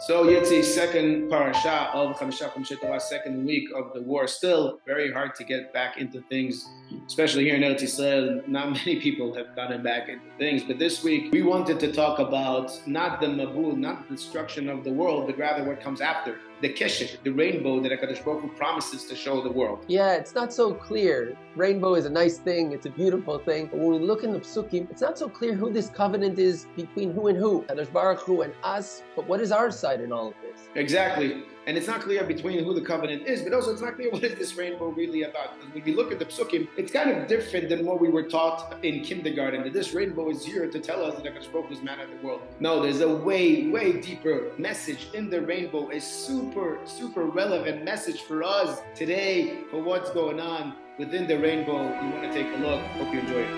So Yitzi, second Parsha of Hamishah, second week of the war. Still very hard to get back into things, especially here in Eretz Yisrael. Not many people have gotten back into things. But this week, we wanted to talk about not the Mabul, not the destruction of the world, but rather what comes after. The Keshet, the rainbow that HaKadosh Baruch Hu promises to show the world. Yeah, it's not so clear. Rainbow is a nice thing, it's a beautiful thing. But when we look in the Psukim, it's not so clear who this covenant is between who and who. HaKadosh Baruch Hu and us, but what is our side in all of this? Exactly. And it's not clear between who the covenant is, but also it's not clear what is this rainbow really about. Because when we look at the Psukim, it's kind of different than what we were taught in kindergarten, that this rainbow is here to tell us that HaKadosh Baruch Hu is man of the world. No, there's a way, way deeper message in the rainbow, a super relevant message for us today, for what's going on within the rainbow. You want to take a look. Hope you enjoy it.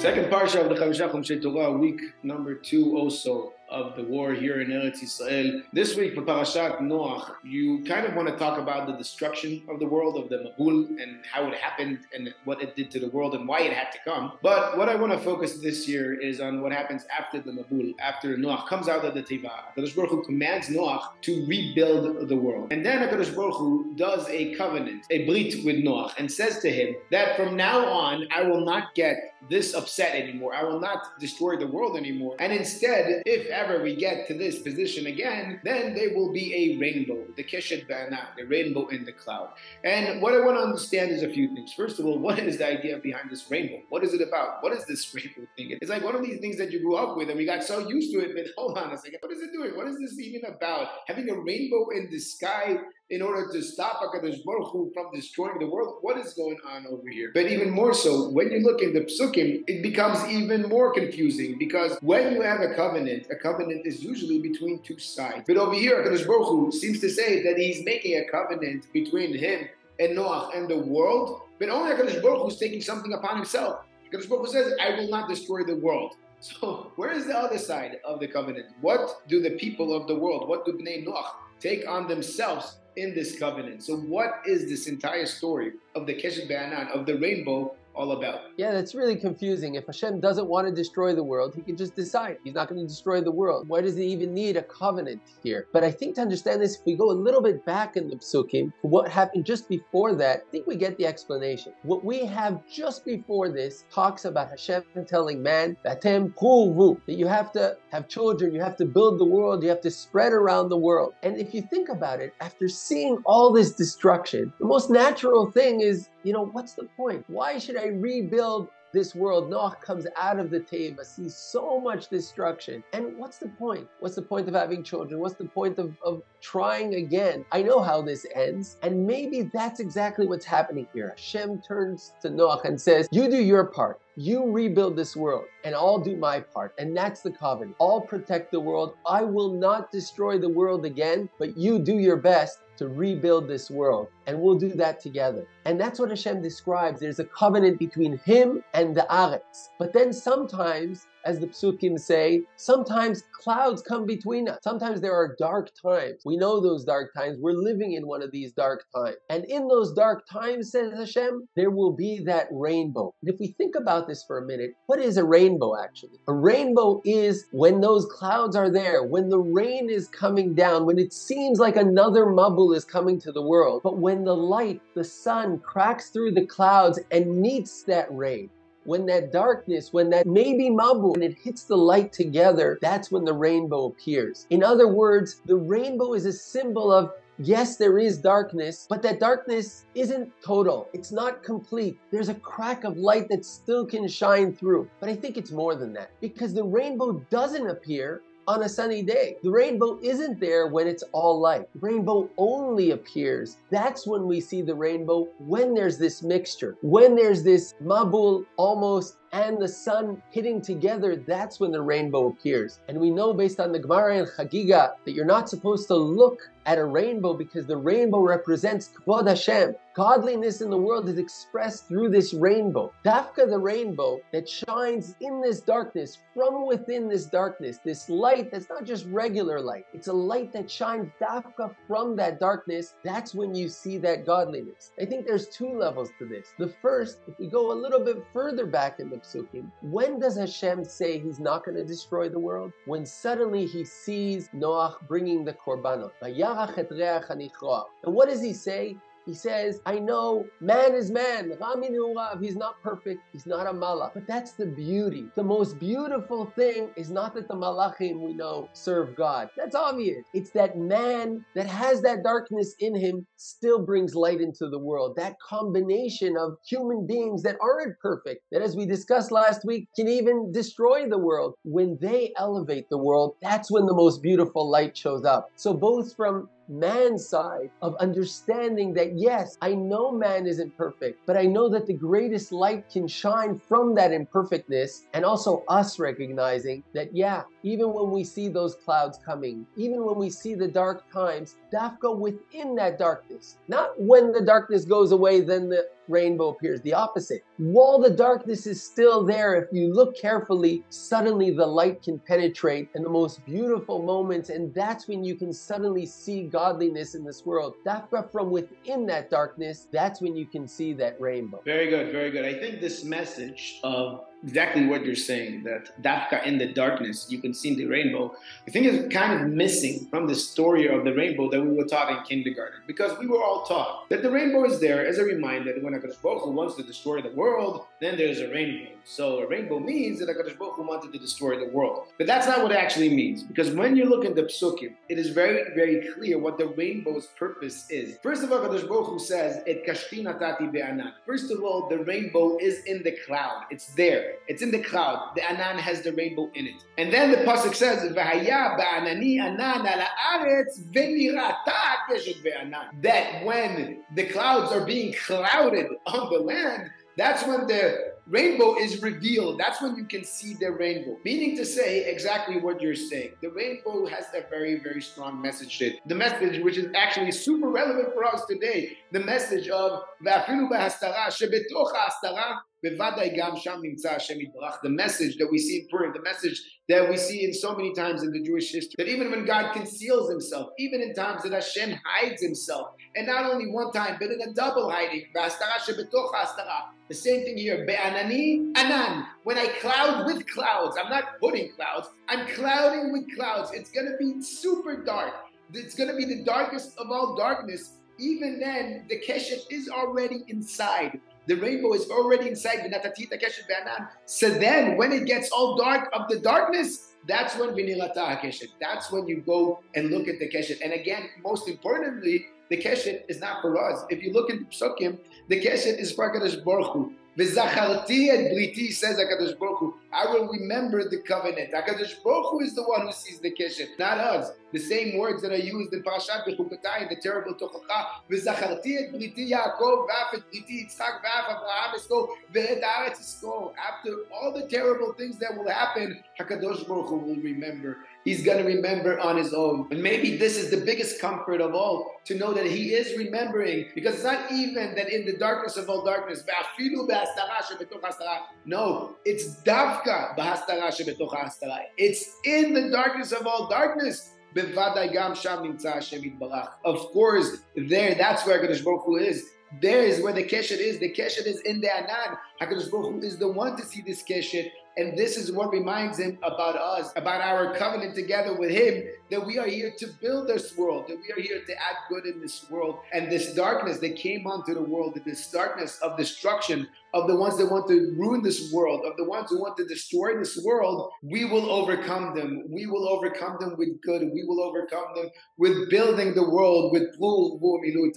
Second Parsha of the Chavrusa Chumash Torah, week number 2 also of the war here in Eretz Yisrael. This week for Parashat Noach, you kind of want to talk about the destruction of the world, of the Mabul, and how it happened and what it did to the world and why it had to come. But what I want to focus this year is on what happens after the Mabul, after Noach comes out of the Teibaah. HaKadosh Baruch Hu commands Noach to rebuild the world. And then HaKadosh Baruch Hu does a covenant, a brit with Noach, and says to him that from now on, I will not get this upset anymore. I will not destroy the world anymore. And instead, if we get to this position again, then there will be a rainbow, the Keshet B'Anan, the rainbow in the cloud. And what I want to understand is a few things. First of all, what is the idea behind this rainbow? What is it about? What is this rainbow thing? It's like one of these things that you grew up with and we got so used to it, but hold on a second, what is it doing? What is this even about? Having a rainbow in the sky in order to stop HaKadosh Baruch Hu from destroying the world? What is going on over here? But even more so, when you look in the Psukim, it becomes even more confusing, because when you have a covenant is usually between two sides. But over here, HaKadosh Baruch Hu seems to say that he's making a covenant between him and Noach and the world, but only HaKadosh Baruch Hu is taking something upon himself. HaKadosh Baruch Hu says, I will not destroy the world. So where is the other side of the covenant? What do the people of the world, what do Bnei Noach take on themselves in this covenant? So what is this entire story of the Keshet B'Anan, of the rainbow, all about? Yeah, that's really confusing. If Hashem doesn't want to destroy the world, he can just decide he's not going to destroy the world. Why does he even need a covenant here? But I think to understand this, if we go a little bit back in the Psukim, what happened just before that, I think we get the explanation. What we have just before this talks about Hashem telling man, that you have to have children, you have to build the world, you have to spread around the world. And if you think about it, after seeing all this destruction, the most natural thing is, you know, what's the point? Why should I rebuild this world? Noach comes out of the teva, sees so much destruction. And what's the point? What's the point of having children? What's the point of trying again? I know how this ends. And maybe that's exactly what's happening here. Hashem turns to Noach and says, you do your part. You rebuild this world, and I'll do my part. And that's the covenant. I'll protect the world. I will not destroy the world again, but you do your best to rebuild this world, and we'll do that together. And that's what Hashem describes. There's a covenant between him and the Aretz. But then sometimes, as the Psukim say, sometimes clouds come between us. Sometimes there are dark times. We know those dark times. We're living in one of these dark times. And in those dark times, says Hashem, there will be that rainbow. And if we think about this for a minute, what is a rainbow actually? A rainbow is when those clouds are there, when the rain is coming down, when it seems like another Mabul is coming to the world, but when the light, the sun, cracks through the clouds and meets that rain. When that darkness, when that maybe Mabul, when it hits the light together, that's when the rainbow appears. In other words, the rainbow is a symbol of, yes, there is darkness, but that darkness isn't total. It's not complete. There's a crack of light that still can shine through. But I think it's more than that, because the rainbow doesn't appear on a sunny day. The rainbow isn't there when it's all light. The rainbow only appears. That's when we see the rainbow, when there's this mixture, when there's this Mabul almost and the sun hitting together, that's when the rainbow appears. And we know based on the Gemara and Chagiga that you're not supposed to look at a rainbow because the rainbow represents Kavod Hashem. Godliness in the world is expressed through this rainbow. Dafka, the rainbow that shines in this darkness, from within this darkness, this light that's not just regular light, it's a light that shines Dafka from that darkness. That's when you see that godliness. I think there's two levels to this. The first, if we go a little bit further back in the psukim. When does Hashem say he's not going to destroy the world? When suddenly he sees Noach bringing the korbanot. And what does he say? He says, I know man is man. He's not perfect. He's not a malach. But that's the beauty. The most beautiful thing is not that the malachim we know serve God. That's obvious. It's that man that has that darkness in him still brings light into the world. That combination of human beings that aren't perfect, that as we discussed last week, can even destroy the world. When they elevate the world, that's when the most beautiful light shows up. So both from man's side of understanding that, yes, I know man isn't perfect, but I know that the greatest light can shine from that imperfectness, and also us recognizing that, yeah, even when we see those clouds coming, even when we see the dark times, Dafka within that darkness, not when the darkness goes away, then the rainbow appears, the opposite. While the darkness is still there, if you look carefully, suddenly the light can penetrate in the most beautiful moments, and that's when you can suddenly see godliness in this world. Dafka from within that darkness, that's when you can see that rainbow. Very good, very good. I think this message of exactly what you're saying, that Dafka in the darkness, you can see the rainbow, I think it's kind of missing from the story of the rainbow that we were taught in kindergarten, because we were all taught that the rainbow is there as a reminder that when HaKadosh Baruch Hu wants to destroy the world, then there's a rainbow. So a rainbow means that HaKadosh Baruch Hu wanted to destroy the world. But that's not what it actually means, because when you look at the psukim, it is very, very clear what the rainbow's purpose is. First of all, HaKadosh Baruch Hu says, Et kashti natati be'anan. First of all, the rainbow is in the cloud. It's there. It's in the cloud. The Anan has the rainbow in it. And then the pasuk says, V'haya ba'anani anan ala aretz v'nirata keshet b'anan. That when the clouds are being clouded on the land, that's when the rainbow is revealed. That's when you can see the rainbow. Meaning to say exactly what you're saying. The rainbow has a very, very strong message to it. The message which is actually super relevant for us today. The message of V'afilu b'hastara shebetocha hastara. The message that we see in Purim, the message that we see in so many times in the Jewish history, that even when God conceals himself, even in times that Hashem hides himself, and not only one time, but in a double hiding, the same thing here, be'anani anan. When I cloud with clouds, I'm not putting clouds, I'm clouding with clouds. It's going to be super dark. It's going to be the darkest of all darkness. Even then, the Keshet is already inside. The rainbow is already inside the Natatita Keshet B'Anan. So then, when it gets all dark of the darkness, that's when Vinilata Keshet. That's when you go and look at the Keshet. And again, most importantly, the Keshet is not for us. If you look at the Psukim, the Keshet is for HaKadosh Baruch Hu. V'zacharti et briti, says HaKadosh Baruch Hu, I will remember the covenant. HaKadosh Baruch Hu is the one who sees the keshet, not us. The same words that are used in Parashat Bechukatayin, the terrible tochotcha, V'zacharti et briti Yaakov, v'af et briti Yitzchak, v'af Avraham esko, v'et Aretz esko. After all the terrible things that will happen, HaKadosh Baruch Hu will remember. He's going to remember on his own. And maybe this is the biggest comfort of all, to know that he is remembering. Because it's not even that in the darkness of all darkness, no, it's Dafka. It's in the darkness of all darkness. Of course, there, that's where HaKadosh Baruch Hu is. There is where the Keshet is. The Keshet is in the Anan. HaKadosh Baruch Hu is the one to see this Keshet. And this is what reminds him about us, about our covenant together with him, that we are here to build this world, that we are here to add good in this world. And this darkness that came onto the world, this darkness of destruction, of the ones that want to ruin this world, of the ones who want to destroy this world, we will overcome them. We will overcome them with good. We will overcome them with building the world, with filling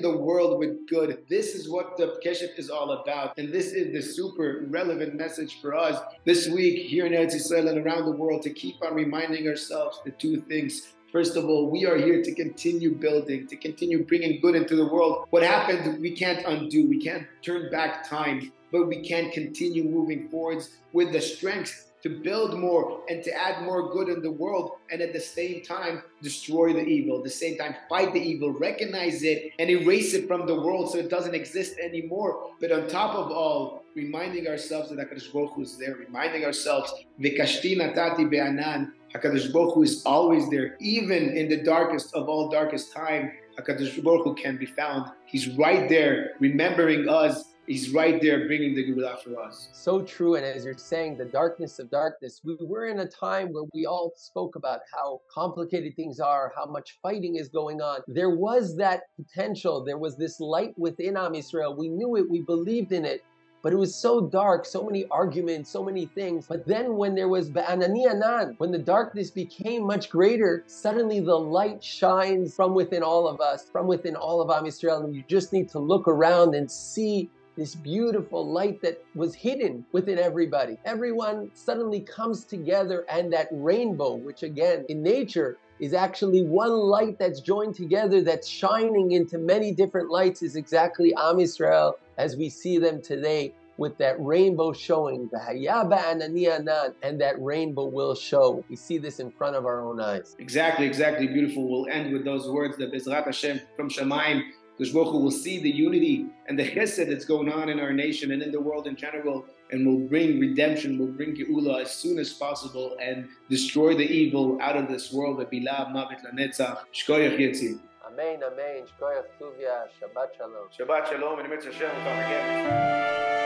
the world with good. This is what the Keshet is all about. And this is the super relevant message for us this week here in Eretz Yisrael and around the world, to keep on reminding ourselves the two things. First of all, we are here to continue building, to continue bringing good into the world. What happened, we can't undo. We can't turn back time, but we can continue moving forwards with the strength to build more and to add more good in the world, and at the same time destroy the evil, at the same time fight the evil, recognize it and erase it from the world so it doesn't exist anymore. But on top of all, reminding ourselves that HaKadosh Baruch Hu is there, reminding ourselves V'kashti natati be'anan, HaKadosh Baruch Hu is always there. Even in the darkest of all darkest time, HaKadosh Baruch Hu can be found. He's right there remembering us, He's right there bringing the Geulah for us. So true. And as you're saying, the darkness of darkness, we were in a time where we all spoke about how complicated things are, how much fighting is going on. There was that potential. There was this light within Am Yisrael. We knew it. We believed in it. But it was so dark, so many arguments, so many things. But then when there was Ba'anani Anan, when the darkness became much greater, suddenly the light shines from within all of us, from within all of Am Yisrael. And you just need to look around and see this beautiful light that was hidden within everybody. Everyone suddenly comes together, and that rainbow, which again in nature is actually one light that's joined together, that's shining into many different lights, is exactly Am Yisrael as we see them today, with that rainbow showing, and that rainbow will show. We see this in front of our own eyes. Exactly, exactly, beautiful. We'll end with those words that B'ezrat Hashem from Shamayim, Kadosh Baruch Hu will see the unity and the chesed that's going on in our nation and in the world in general, and will bring redemption, will bring Geula as soon as possible, and destroy the evil out of this world. Bilah Mavet LaNetzach. Shkoyach Yitzi. Amen, amen. Shkoyach Tuvia. Shabbat Shalom. Shabbat Shalom. And Hashem will come again.